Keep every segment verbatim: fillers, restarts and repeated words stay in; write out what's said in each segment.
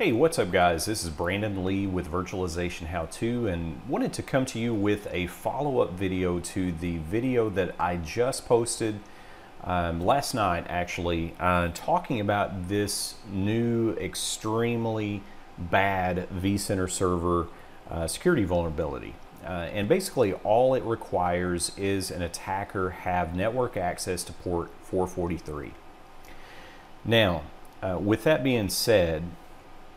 Hey, what's up guys? This is Brandon Lee with Virtualization How To, and wanted to come to you with a follow-up video to the video that I just posted um, last night actually, uh, talking about this new extremely bad vCenter Server uh, security vulnerability. Uh, and basically all it requires is an attacker have network access to port four forty-three. Now, uh, with that being said,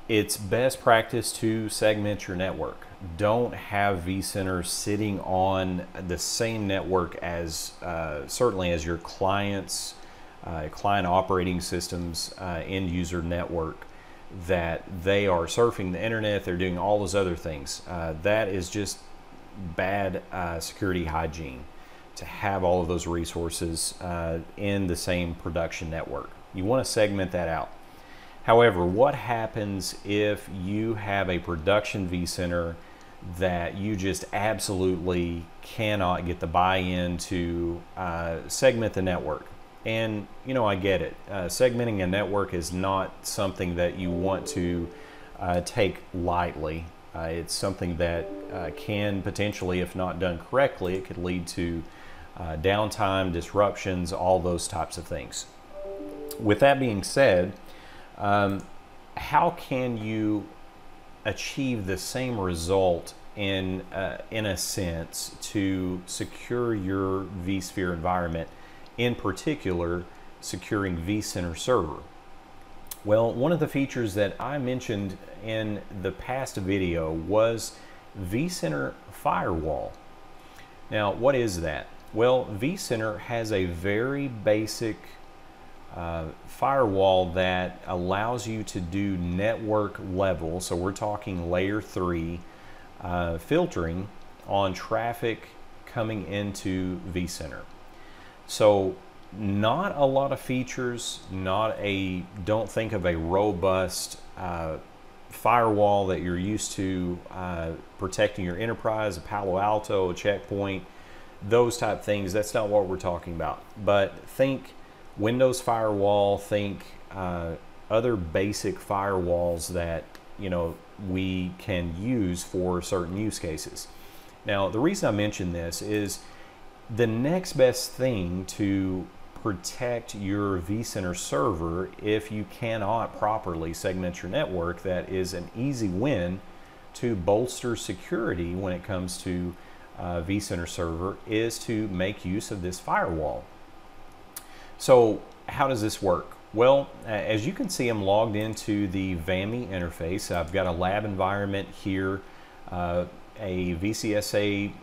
it's best practice to segment your network. Don't have vCenter sitting on the same network as uh, certainly as your clients, uh, client operating systems, uh, end user network, that they are surfing the internet, they're doing all those other things. Uh, that is just bad uh, security hygiene to have all of those resources uh, in the same production network. You want to segment that out. However, what happens if you have a production vCenter that you just absolutely cannot get the buy-in to uh, segment the network? And, you know, I get it. Uh, segmenting a network is not something that you want to uh, take lightly. Uh, it's something that uh, can potentially, if not done correctly, it could lead to uh, downtime, disruptions, all those types of things. With that being said, Um, how can you achieve the same result in, uh, in a sense to secure your vSphere environment, in particular securing vCenter Server? Well, one of the features that I mentioned in the past video was vCenter Firewall. Now, what is that? Well, vCenter has a very basic Uh, firewall that allows you to do network level, so we're talking layer three, uh, filtering on traffic coming into vCenter. So not a lot of features, not a, don't think of a robust uh, firewall that you're used to uh, protecting your enterprise, a Palo Alto, a checkpoint, those type things. That's not what we're talking about, but think Windows firewall, think uh, other basic firewalls that, you know, we can use for certain use cases. Now, the reason I mention this is the next best thing to protect your vCenter server, if you cannot properly segment your network, that is an easy win to bolster security when it comes to uh, vCenter server, is to make use of this firewall. So how does this work? Well, as you can see, I'm logged into the V A M I interface. I've got a lab environment here, uh, a V C S A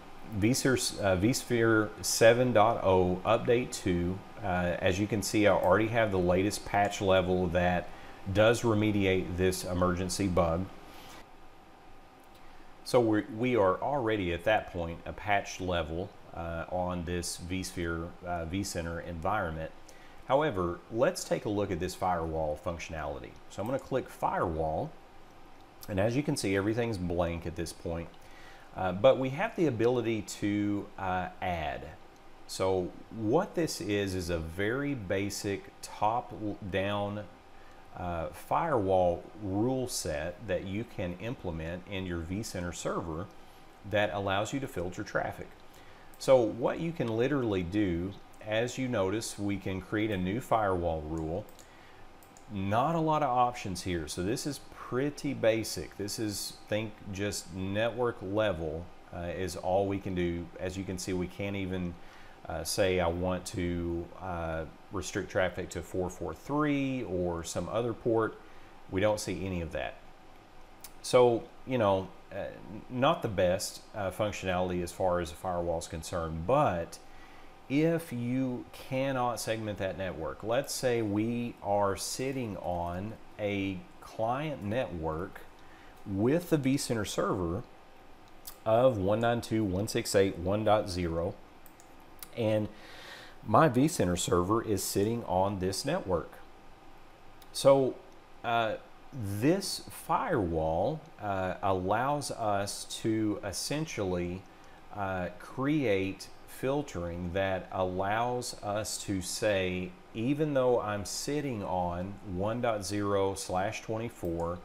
vSphere, uh, vSphere seven point oh update two. Uh, as you can see, I already have the latest patch level that does remediate this emergency bug. So we're, we are already at that point a patch level uh, on this vSphere uh, vCenter environment. However, let's take a look at this firewall functionality. So I'm going to click Firewall, and as you can see, everything's blank at this point. Uh, but we have the ability to uh, add. So what this is is a very basic top-down uh, firewall rule set that you can implement in your vCenter server that allows you to filter traffic. So what you can literally do, as you notice, we can create a new firewall rule. Not a lot of options here, so this is pretty basic. This is, think just network level uh, is all we can do. As you can see, we can't even uh, say I want to uh, restrict traffic to four forty-three or some other port. We don't see any of that. So, you know, uh, not the best uh, functionality as far as the firewall is concerned, but if you cannot segment that network, let's say we are sitting on a client network with the vCenter server of one ninety-two dot one sixty-eight dot one dot zero, and my vCenter server is sitting on this network. So uh, this firewall uh, allows us to essentially uh, create filtering that allows us to say, even though I'm sitting on one dot zero slash twenty-four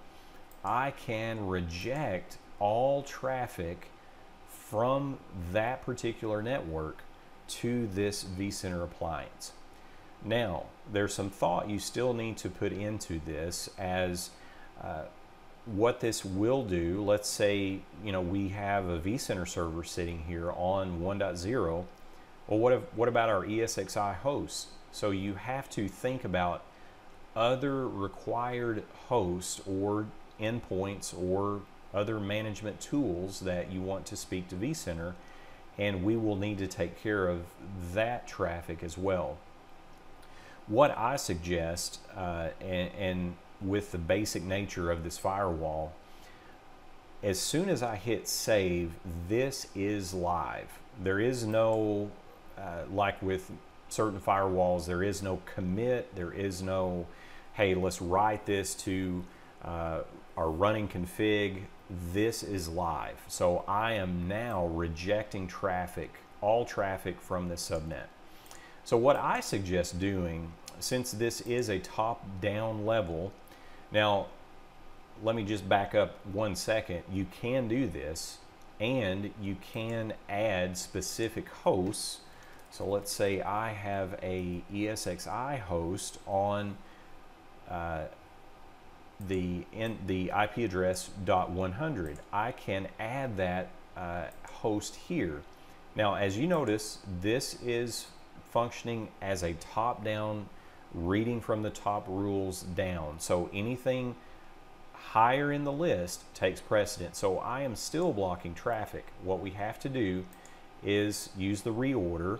I can reject all traffic from that particular network to this vCenter appliance. Now, there's some thought you still need to put into this as uh, what this will do. Let's say, you know, we have a vCenter server sitting here on one point oh. Well, what, if, what about our E S X i hosts? So you have to think about other required hosts or endpoints or other management tools that you want to speak to vCenter, and we will need to take care of that traffic as well. What I suggest, uh, and, and with the basic nature of this firewall, as soon as I hit save, this is live. There is no, uh, like with certain firewalls, there is no commit, there is no, hey, let's write this to uh, our running config. This is live. So I am now rejecting traffic, all traffic from the subnet. So what I suggest doing, since this is a top-down level, now let me just back up one second. You can do this, and you can add specific hosts. So let's say I have a E S X i host on uh, the in the I P address dot one hundred. I can add that uh, host here. Now, as you notice, this is functioning as a top-down, reading from the top rules down. So anything higher in the list takes precedence. So I am still blocking traffic. What we have to do is use the reorder,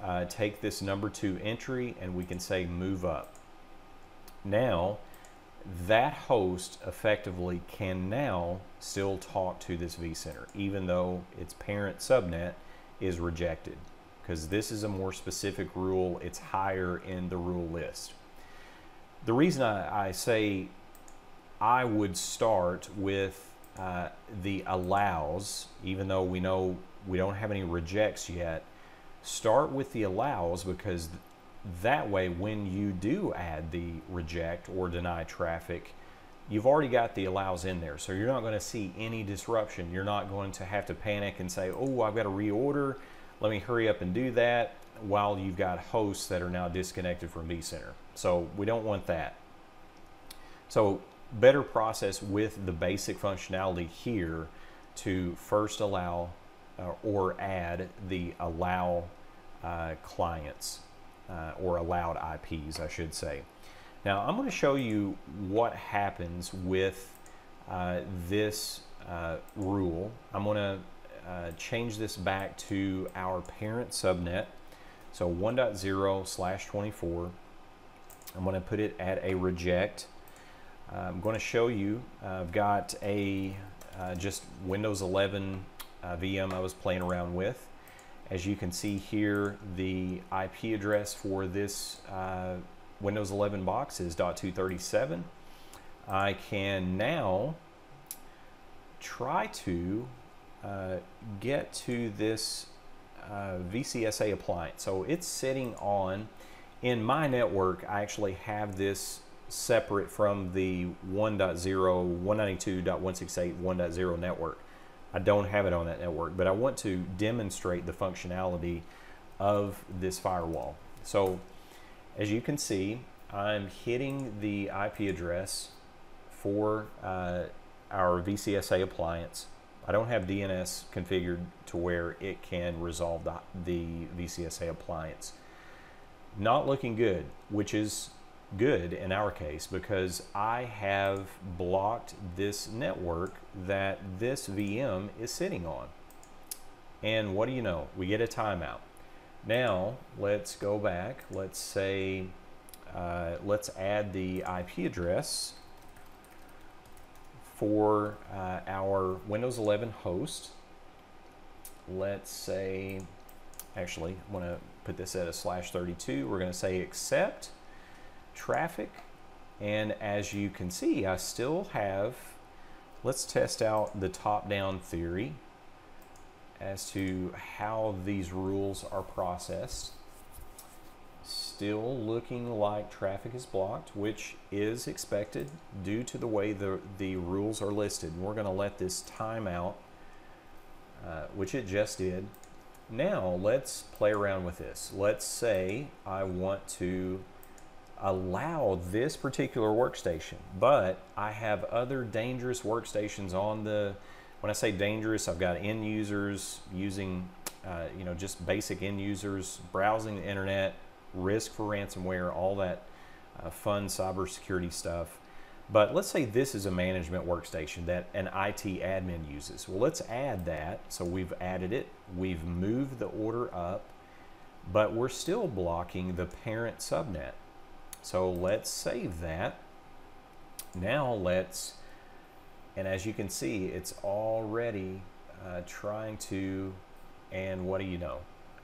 uh, take this number two entry, and we can say move up. Now, that host effectively can now still talk to this vCenter, even though its parent subnet is rejected, because this is a more specific rule. It's higher in the rule list. The reason I, I say I would start with uh, the allows, even though we know we don't have any rejects yet, start with the allows, because that way when you do add the reject or deny traffic, you've already got the allows in there. So you're not going to see any disruption. You're not going to have to panic and say, oh, I've got to reorder. Let me hurry up and do that, while you've got hosts that are now disconnected from vCenter. So we don't want that. So better process with the basic functionality here to first allow uh, or add the allow uh, clients uh, or allowed I Ps, I should say. Now I'm going to show you what happens with uh, this uh, rule. I'm going to Uh, change this back to our parent subnet, so one point oh slash twenty-four. I'm going to put it at a reject. uh, I'm going to show you, uh, I've got a uh, just Windows eleven uh, V M I was playing around with. As you can see here, the I P address for this uh, Windows eleven box is dot two thirty-seven. I can now try to Uh, get to this uh, V C S A appliance. So it's sitting on, in my network, I actually have this separate from the one point oh, one ninety-two dot one sixty-eight, one point oh network. I don't have it on that network, but I want to demonstrate the functionality of this firewall. So as you can see, I'm hitting the I P address for uh, our V C S A appliance. I don't have D N S configured to where it can resolve the, the V C S A appliance. Not looking good, which is good in our case, because I have blocked this network that this V M is sitting on. And what do you know? We get a timeout. Now, let's go back. Let's say, uh, let's add the I P address for uh, our Windows eleven host. Let's say, actually, I'm gonna put this at a slash thirty-two. We're gonna say accept traffic. And as you can see, I still have, let's test out the top-down theory as to how these rules are processed. still looking like traffic is blocked, which is expected due to the way the, the rules are listed. And we're going to let this time out, uh, which it just did. Now let's play around with this. Let's say I want to allow this particular workstation, but I have other dangerous workstations on the, when I say dangerous, I've got end users using, uh, you know, just basic end users browsing the internet, risk for ransomware, all that uh, fun cybersecurity stuff. But let's say this is a management workstation that an I T admin uses. Well, let's add that. So we've added it. We've moved the order up, but we're still blocking the parent subnet. So let's save that. Now let's, and as you can see, it's already uh, trying to, and what do you know?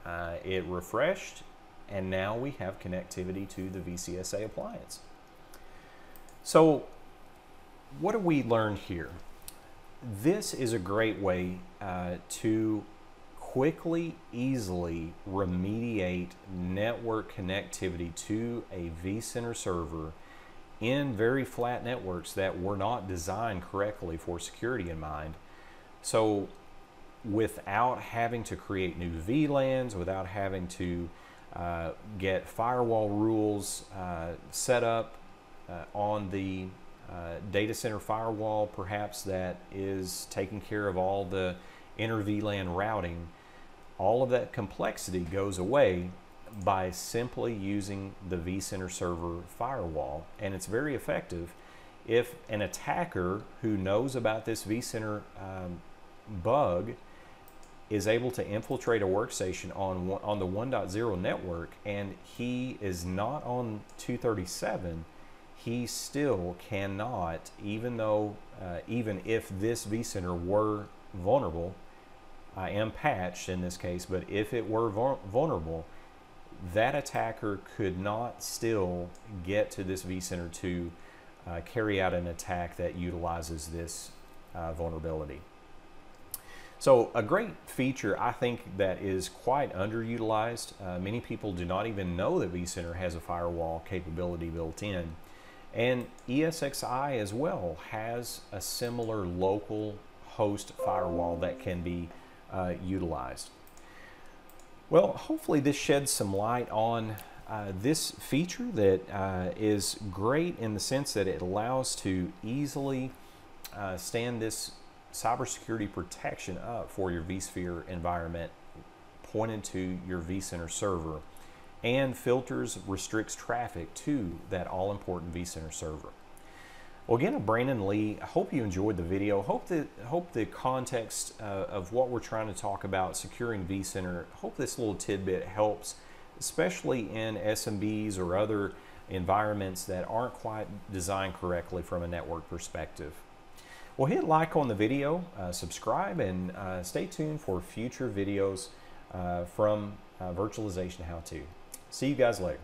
Uh, it refreshed, and now we have connectivity to the V C S A appliance. So what have we learned here? This is a great way uh, to quickly, easily remediate network connectivity to a vCenter server in very flat networks that were not designed correctly for security in mind. So without having to create new V LANs, without having to uh, get firewall rules uh, set up uh, on the uh, data center firewall, perhaps, that is taking care of all the inter V LAN routing, all of that complexity goes away by simply using the vCenter Server firewall. And it's very effective. If an attacker who knows about this vCenter um, bug is able to infiltrate a workstation on, on the one point zero network, and he is not on two thirty-seven, he still cannot, even though, uh, even if this vCenter were vulnerable, I am patched in this case, but if it were vulnerable, that attacker could not still get to this vCenter to uh, carry out an attack that utilizes this uh, vulnerability. So a great feature, I think, that is quite underutilized. Uh, many people do not even know that vCenter has a firewall capability built in. And ESXi as well has a similar local host firewall that can be uh, utilized. Well, hopefully this sheds some light on uh, this feature that uh, is great in the sense that it allows to easily uh, stand this cybersecurity protection up for your vSphere environment pointed to your vCenter server, and filters, restricts traffic to that all-important vCenter server. Well, again, I'm Brandon Lee. I hope you enjoyed the video. Hope that hope the context uh, of what we're trying to talk about, securing vCenter, hope this little tidbit helps, especially in S M Bs or other environments that aren't quite designed correctly from a network perspective. Well, hit like on the video, uh, subscribe, and uh, stay tuned for future videos uh, from uh, Virtualization How To. See you guys later.